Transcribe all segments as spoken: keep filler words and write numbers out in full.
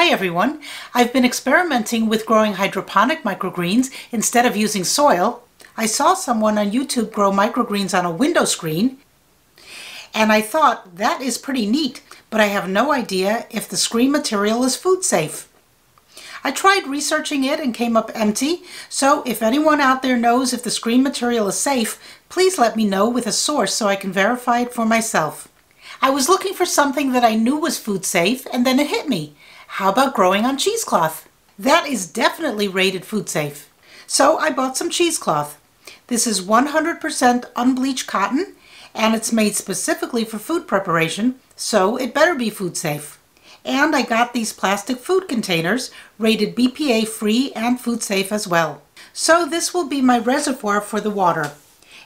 Hi everyone! I've been experimenting with growing hydroponic microgreens instead of using soil. I saw someone on YouTube grow microgreens on a window screen, and I thought that is pretty neat, but I have no idea if the screen material is food safe. I tried researching it and came up empty, so if anyone out there knows if the screen material is safe, please let me know with a source so I can verify it for myself. I was looking for something that I knew was food safe, and then it hit me. How about growing on cheesecloth? That is definitely rated food safe. So I bought some cheesecloth. This is one hundred percent unbleached cotton, and it's made specifically for food preparation, so it better be food safe. And I got these plastic food containers, rated B P A free and food safe as well. So this will be my reservoir for the water.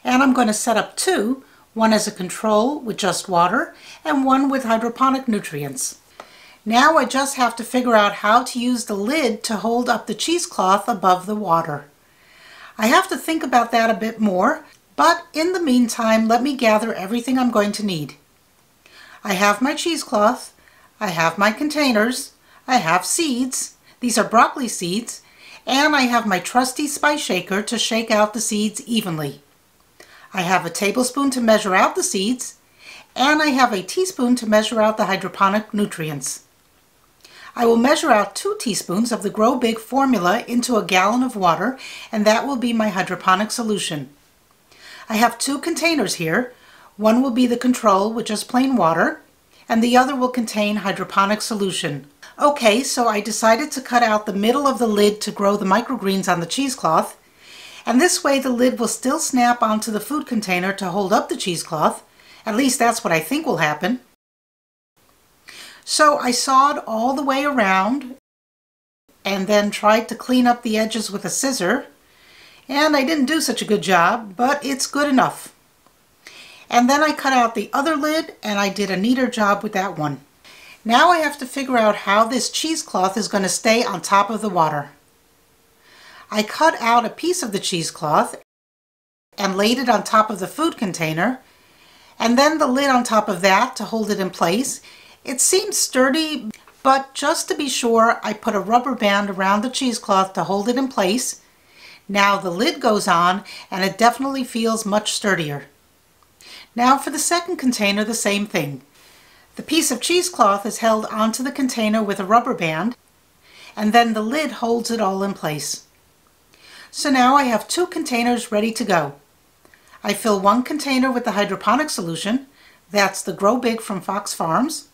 And I'm going to set up two, one as a control with just water, and one with hydroponic nutrients. Now I just have to figure out how to use the lid to hold up the cheesecloth above the water. I have to think about that a bit more, but in the meantime, let me gather everything I'm going to need. I have my cheesecloth, I have my containers, I have seeds, these are broccoli seeds, and I have my trusty spice shaker to shake out the seeds evenly. I have a tablespoon to measure out the seeds, and I have a teaspoon to measure out the hydroponic nutrients. I will measure out two teaspoons of the Grow Big formula into a gallon of water, and that will be my hydroponic solution. I have two containers here. One will be the control with just plain water, and the other will contain hydroponic solution. Okay, so I decided to cut out the middle of the lid to grow the microgreens on the cheesecloth, and this way the lid will still snap onto the food container to hold up the cheesecloth. At least that's what I think will happen. So I sawed all the way around and then tried to clean up the edges with a scissor, and I didn't do such a good job, but it's good enough. And then I cut out the other lid and I did a neater job with that one. Now I have to figure out how this cheesecloth is going to stay on top of the water. I cut out a piece of the cheesecloth and laid it on top of the food container, and then the lid on top of that to hold it in place. It seems sturdy, but just to be sure, I put a rubber band around the cheesecloth to hold it in place. Now the lid goes on, and it definitely feels much sturdier. Now for the second container, the same thing. The piece of cheesecloth is held onto the container with a rubber band, and then the lid holds it all in place. So now I have two containers ready to go. I fill one container with the hydroponic solution, that's the Grow Big from Fox Farms,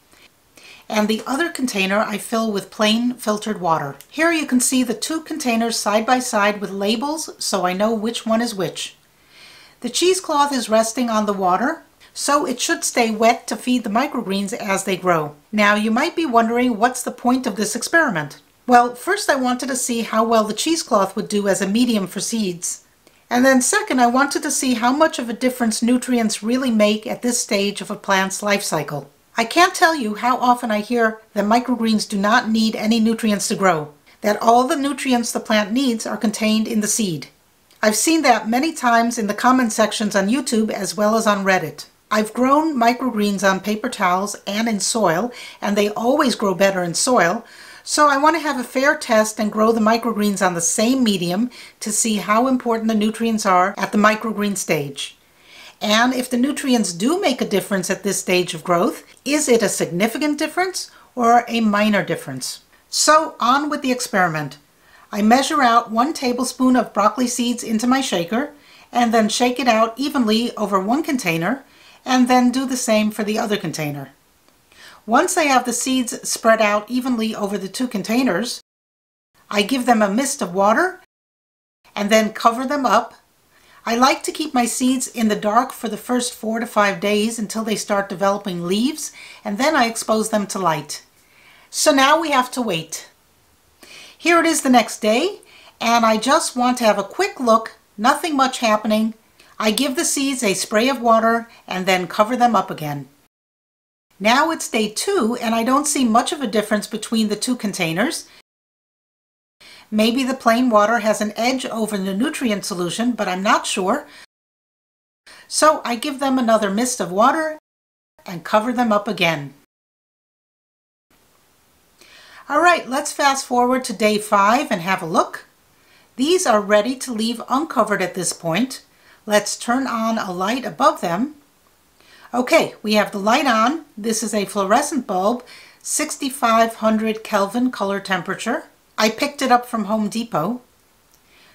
and the other container I fill with plain filtered water. Here you can see the two containers side by side with labels so I know which one is which. The cheesecloth is resting on the water, so it should stay wet to feed the microgreens as they grow. Now you might be wondering, what's the point of this experiment? Well, first I wanted to see how well the cheesecloth would do as a medium for seeds. And then second, I wanted to see how much of a difference nutrients really make at this stage of a plant's life cycle. I can't tell you how often I hear that microgreens do not need any nutrients to grow, that all the nutrients the plant needs are contained in the seed. I've seen that many times in the comment sections on YouTube as well as on Reddit. I've grown microgreens on paper towels and in soil, and they always grow better in soil. So I want to have a fair test and grow the microgreens on the same medium to see how important the nutrients are at the microgreen stage. And if the nutrients do make a difference at this stage of growth, is it a significant difference or a minor difference? So on with the experiment. I measure out one tablespoon of broccoli seeds into my shaker and then shake it out evenly over one container and then do the same for the other container. Once I have the seeds spread out evenly over the two containers, I give them a mist of water and then cover them up. I like to keep my seeds in the dark for the first four to five days until they start developing leaves, and then I expose them to light. So now we have to wait. Here it is the next day, and I just want to have a quick look, nothing much happening. I give the seeds a spray of water and then cover them up again. Now it's day two, and I don't see much of a difference between the two containers. Maybe the plain water has an edge over the nutrient solution, but I'm not sure. So I give them another mist of water and cover them up again. All right, let's fast forward to day five and have a look. These are ready to leave uncovered at this point. Let's turn on a light above them. Okay, we have the light on. This is a fluorescent bulb, sixty-five hundred Kelvin color temperature. I picked it up from Home Depot.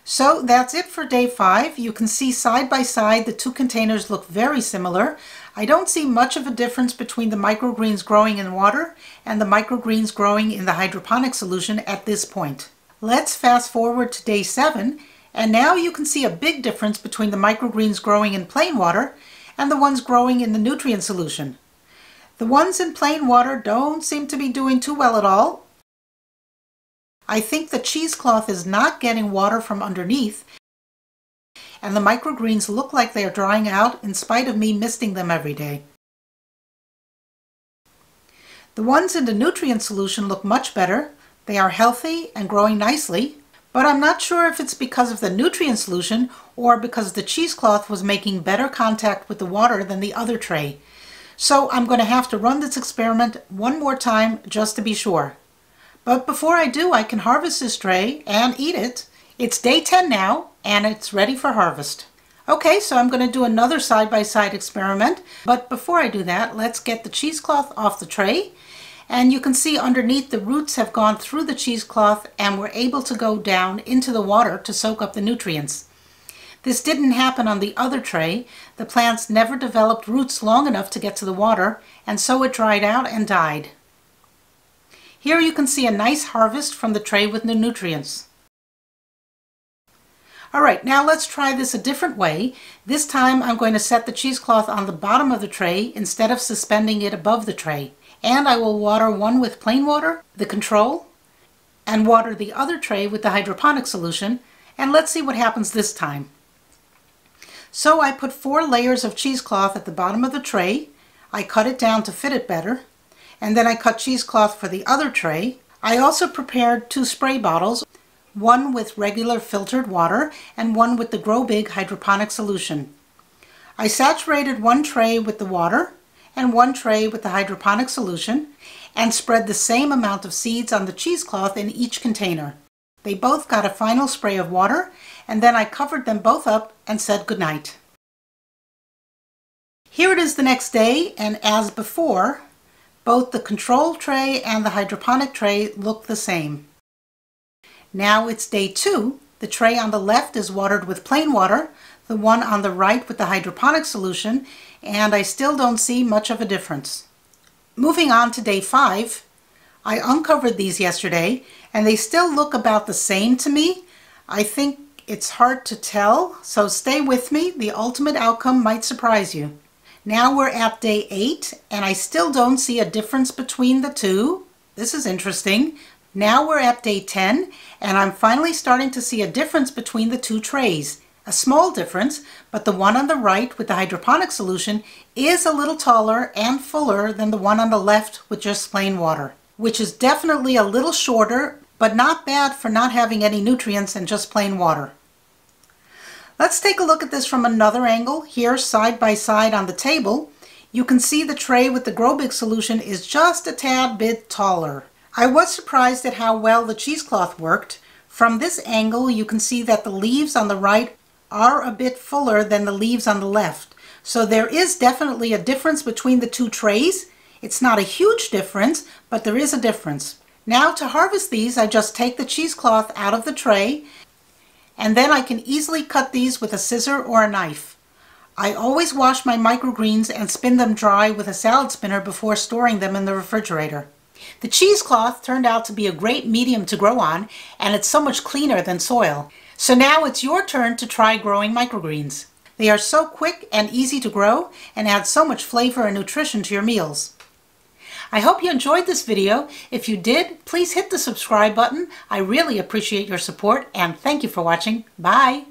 So that's it for day five. You can see side by side the two containers look very similar. I don't see much of a difference between the microgreens growing in water and the microgreens growing in the hydroponic solution at this point. Let's fast forward to day seven, and now you can see a big difference between the microgreens growing in plain water and the ones growing in the nutrient solution. The ones in plain water don't seem to be doing too well at all. I think the cheesecloth is not getting water from underneath, and the microgreens look like they are drying out in spite of me misting them every day. The ones in the nutrient solution look much better. They are healthy and growing nicely, but I'm not sure if it's because of the nutrient solution or because the cheesecloth was making better contact with the water than the other tray. So I'm going to have to run this experiment one more time just to be sure. But before I do, I can harvest this tray and eat it. It's day ten now, and it's ready for harvest. Okay, so I'm going to do another side-by-side experiment. But before I do that, let's get the cheesecloth off the tray. And you can see underneath the roots have gone through the cheesecloth and were able to go down into the water to soak up the nutrients. This didn't happen on the other tray. The plants never developed roots long enough to get to the water, and so it dried out and died. Here you can see a nice harvest from the tray with the nutrients. All right, now let's try this a different way. This time I'm going to set the cheesecloth on the bottom of the tray instead of suspending it above the tray. And I will water one with plain water, the control, and water the other tray with the hydroponic solution, and let's see what happens this time. So I put four layers of cheesecloth at the bottom of the tray. I cut it down to fit it better, and then I cut cheesecloth for the other tray. I also prepared two spray bottles, one with regular filtered water and one with the Grow Big hydroponic solution. I saturated one tray with the water and one tray with the hydroponic solution and spread the same amount of seeds on the cheesecloth in each container. They both got a final spray of water, and then I covered them both up and said goodnight. Here it is the next day, and as before, both the control tray and the hydroponic tray look the same. Now it's day two. The tray on the left is watered with plain water, the one on the right with the hydroponic solution, and I still don't see much of a difference. Moving on to day five, I uncovered these yesterday, and they still look about the same to me. I think it's hard to tell, so stay with me. The ultimate outcome might surprise you. Now we're at day eight, and I still don't see a difference between the two. This is interesting. Now we're at day ten, and I'm finally starting to see a difference between the two trays. A small difference, but the one on the right with the hydroponic solution is a little taller and fuller than the one on the left with just plain water, which is definitely a little shorter, but not bad for not having any nutrients and just plain water. Let's take a look at this from another angle. Here, side by side on the table, you can see the tray with the Grow Big solution is just a tad bit taller. I was surprised at how well the cheesecloth worked. From this angle, you can see that the leaves on the right are a bit fuller than the leaves on the left. So there is definitely a difference between the two trays. It's not a huge difference, but there is a difference. Now to harvest these, I just take the cheesecloth out of the tray, and then I can easily cut these with a scissor or a knife. I always wash my microgreens and spin them dry with a salad spinner before storing them in the refrigerator. The cheesecloth turned out to be a great medium to grow on, and it's so much cleaner than soil. So now it's your turn to try growing microgreens. They are so quick and easy to grow and add so much flavor and nutrition to your meals. I hope you enjoyed this video. If you did, please hit the subscribe button. I really appreciate your support, and thank you for watching. Bye!